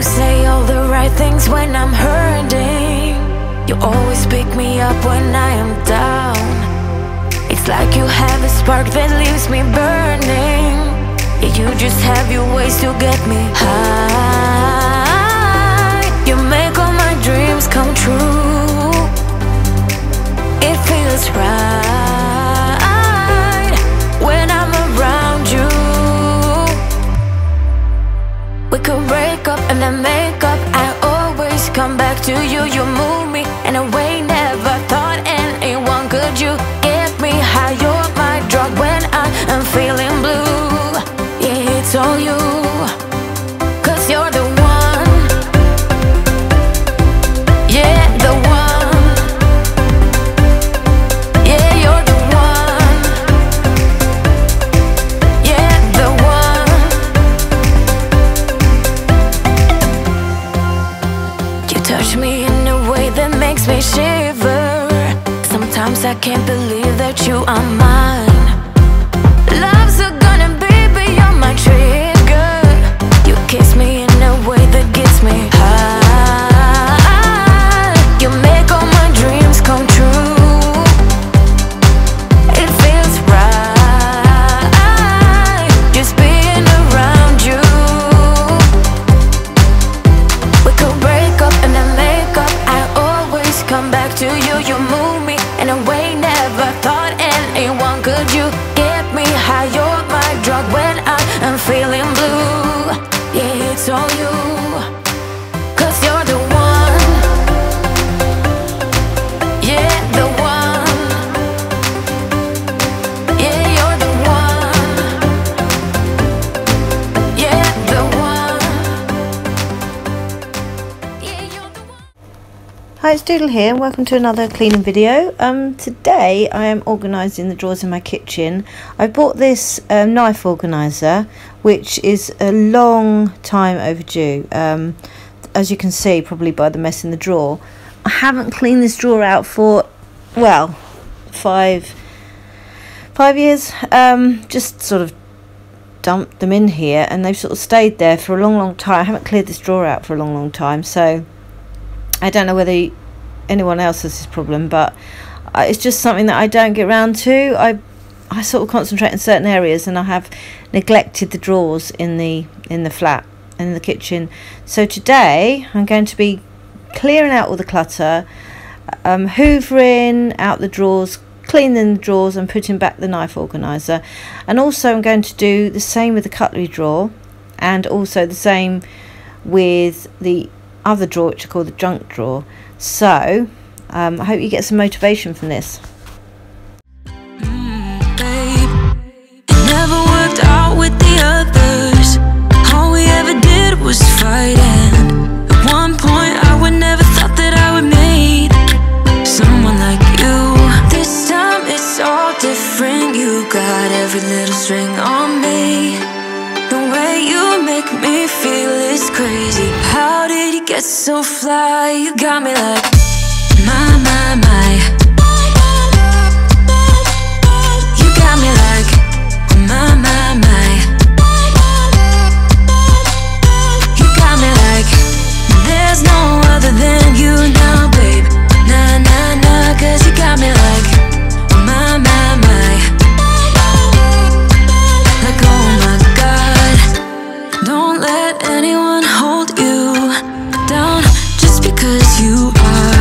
You say all the right things when I'm hurting. You always pick me up when I am down. It's like you have a spark that leaves me burning. Yeah, you just have your ways to get me high. You make all my dreams come true. It feels right when I'm around you. We could break up and then make up. I always come back to you. You move me in a way never thought anyone could. You give me high, you're my drug when I am feeling blue. Yeah, it's all you, 'cause you're the one. Yeah, the one. Yeah, you're the one. Yeah, the one. You touch me in a way that makes me shiver. Sometimes I can't believe that you are mine. Love's a gonna be beyond my trigger. You kiss me in a way that gets me high. You make all my dreams come true. It feels right just being around you. We could break up and then make up. I always come back to you. You move me in a way never thought anyone could. You get me high, you're my drug when I am feeling blue. Yeah, it's all you, 'cause you're the one. Yeah, the one. Yeah, you're the one. Yeah, the one. Yeah, you're the one. Hi, it's Doodle here. Welcome to another cleaning video. Today I am organising the drawers in my kitchen. I bought this knife organiser, which is a long time overdue, as you can see probably by the mess in the drawer. I haven't cleaned this drawer out for, well, five years. Just sort of dumped them in here and they've sort of stayed there for a long time. I haven't cleared this drawer out for a long time, so I don't know whether anyone else has this problem, but it's just something that I don't get round to. I sort of concentrate in certain areas, and I have neglected the drawers in the flat and in the kitchen. So today I'm going to be clearing out all the clutter, hoovering out the drawers, cleaning the drawers, and putting back the knife organiser. And also I'm going to do the same with the cutlery drawer, and also the same with the other drawer, which I call the junk drawer. So I hope you get some motivation from this. Babe, it never worked out with the others. All we ever did was fight, and at one point I would never thought that I would meet someone like you. This time it's all different. You got every little string on me. The way you make me feel is crazy. How did you get so fly? You got me like my, my. You got me like my, my. You got me like there's no other than you now, babe. Nah, nah, nah, 'cause you got me like my, my. Like, oh my God, don't let anyone hold you down just because you are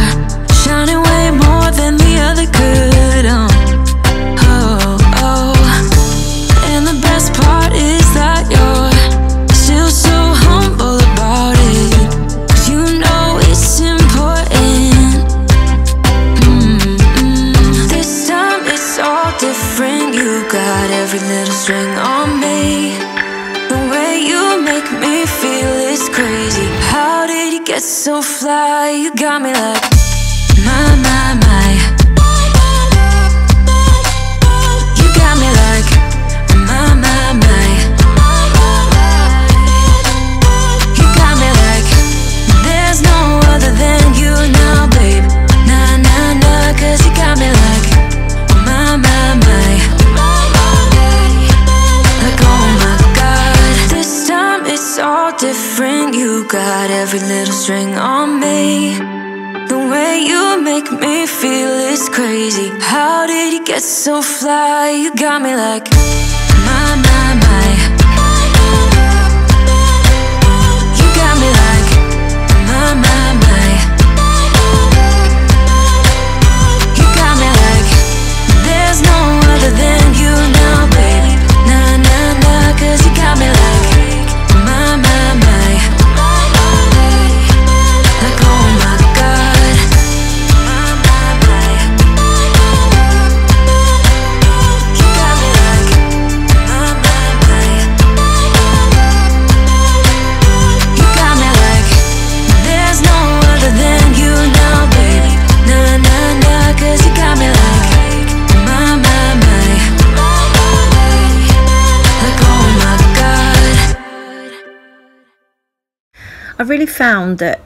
shining way more than the other could. Oh, oh, and the best part is that you're still so humble about it. 'Cause you know it's important. This time it's all different. You got every little string on me. The way you make me feel is crazy. How did you get so fly? You got me like my, my. You got me like my, my. You got me like there's no other than you now, babe. Nah, nah, nah, 'cause you got me like my, my. Like, oh my God, this time it's all different. You got every little string on me. The way you make me feel is crazy. How did you get so fly? You got me like my. You got me like my. You got me like there's no other than you now, baby. Nah, cause you got me like I really found that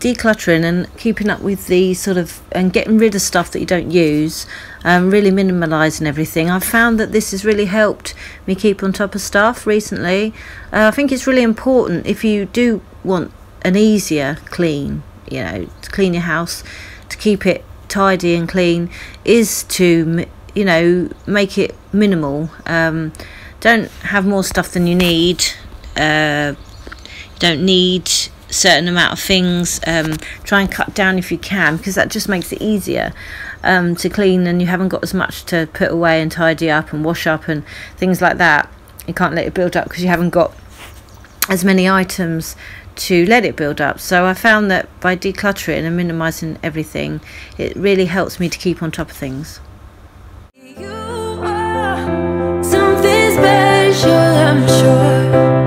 decluttering and keeping up with the sort of and getting rid of stuff that you don't use and really minimalising everything, I've found that this has really helped me keep on top of stuff recently. I think it's really important if you do want an easier clean, you know, to clean your house, to keep it tidy and clean, is to, you know, make it minimal. Don't have more stuff than you need. Don't need a certain amount of things. Try and cut down if you can, because that just makes it easier to clean, and you haven't got as much to put away and tidy up and wash up and things like that. You can't let it build up because you haven't got as many items to let it build up. So I found that by decluttering and minimising everything, it really helps me to keep on top of things. You are something special, I'm sure.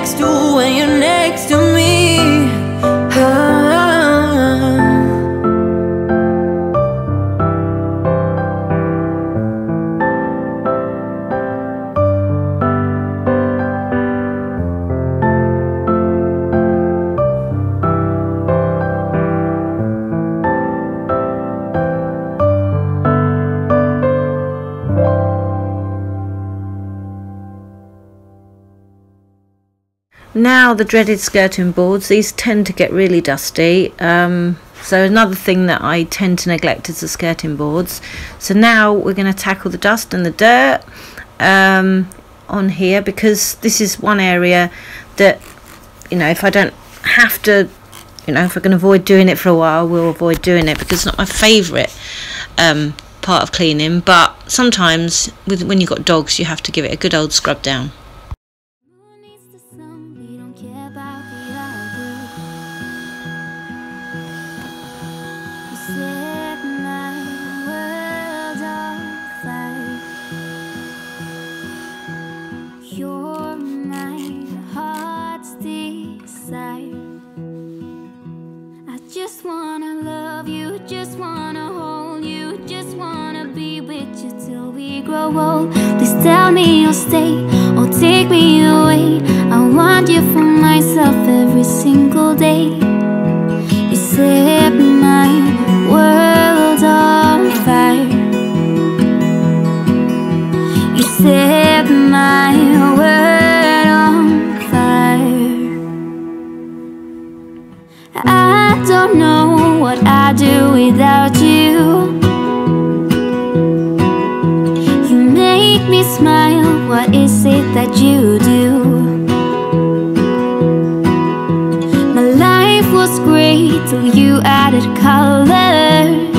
next to when you're next to me. Now the dreaded skirting boards, these tend to get really dusty, so another thing that I tend to neglect is the skirting boards. So now we're going to tackle the dust and the dirt on here, because this is one area that, you know, if I don't have to, you know, if I can avoid doing it for a while, we'll avoid doing it, because it's not my favourite part of cleaning, but sometimes when you've got dogs you have to give it a good old scrub down. Please tell me you'll stay or take me away. I want you for myself every single day. You set my world on fire. You set my world on fire. I don't know what I'd do without you. Smile, what is it that you do? My life was great till you added colors.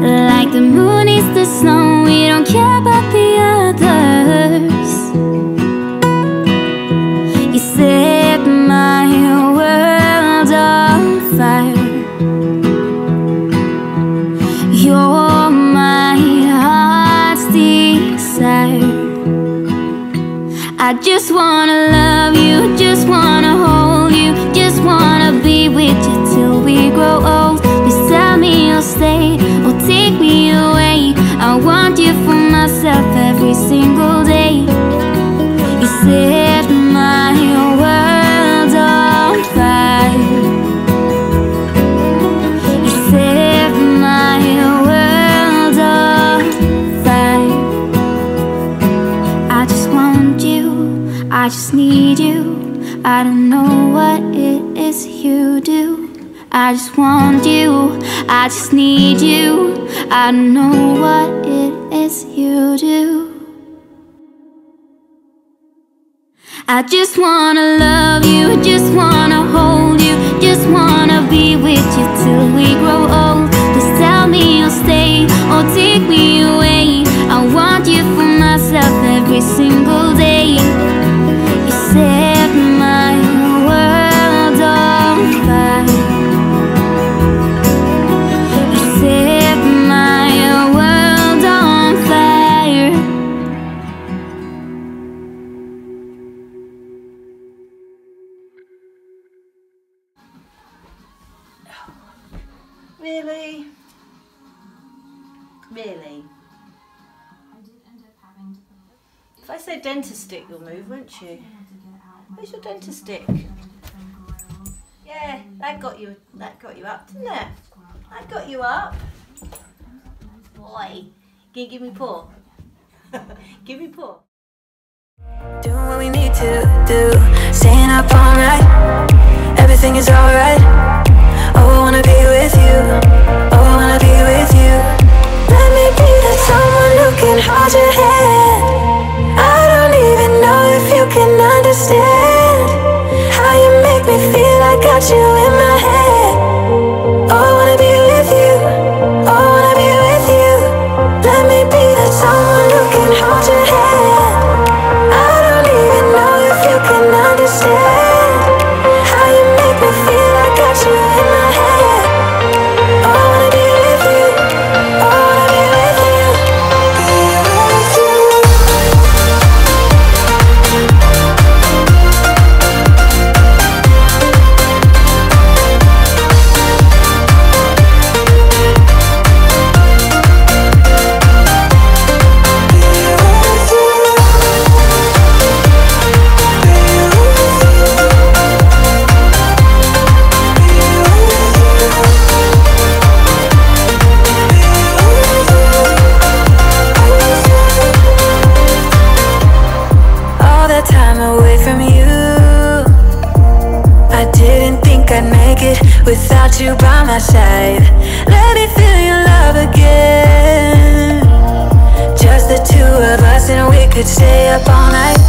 Like the moon is the snow, we don't care about the others. You set my world on fire. You're my I just wanna love you, just wanna hold you, just wanna be with you till we grow old. Please tell me you'll stay or take me away. I want you for myself every single day. You set my world on fire. You set my world on fire. I just want you, I just need you. I don't know what it is you do. I just want you, I just need you. I don't know what it is you do. I just wanna love you, just wanna hold you, just wanna be with you till we grow old. Just tell me you'll stay or take me away. I want you for myself every single day. Set my world on fire. You set my world on fire. Really? Really? If I say dentist stick, you'll move, won't you? Where's your dental stick? Yeah, that got you up, didn't it? That got you up. Boy, can you give me paw? Give me paw. Do what we need to do. Staying up all night. Everything is alright. Oh, I wanna be with you. Oh, I wanna be with you. Let me be that someone who can hold your head. I don't even know if you can understand. Got you in my head. Oh, I wanna be with you. Oh, I wanna be with you. Let me be that someone who can hold your head. I don't even know if you can understand how you make me feel. I got you in my head. Oh, I wanna be with you. Oh, I wanna be with you. night without you by my side. Let me feel your love again. Just the two of us, and we could stay up all night.